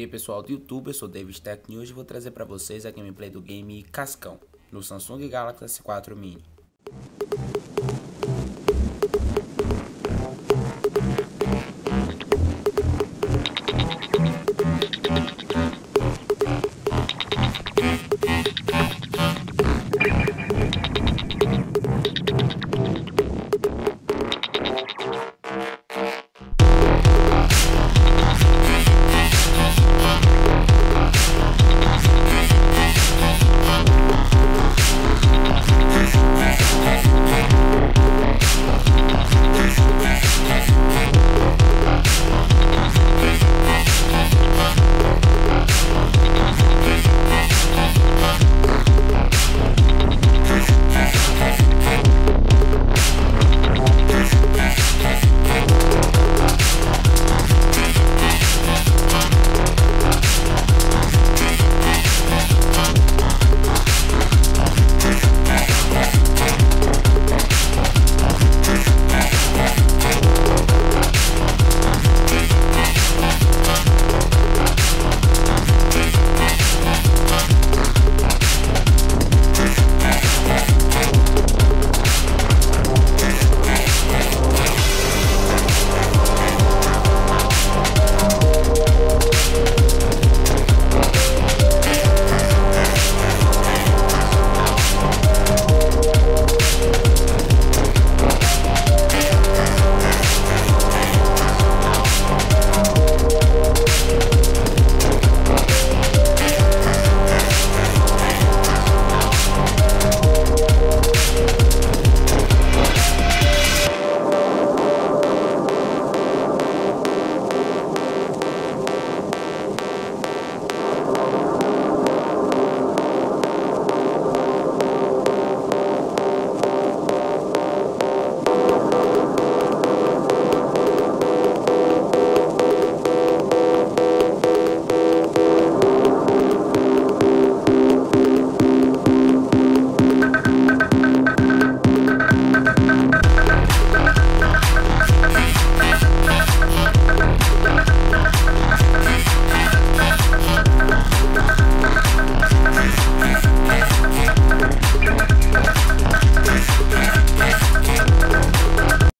E aí pessoal do YouTube, eu sou David Tech News e vou trazer para vocês a gameplay do game Cascão no Samsung Galaxy S4 Mini.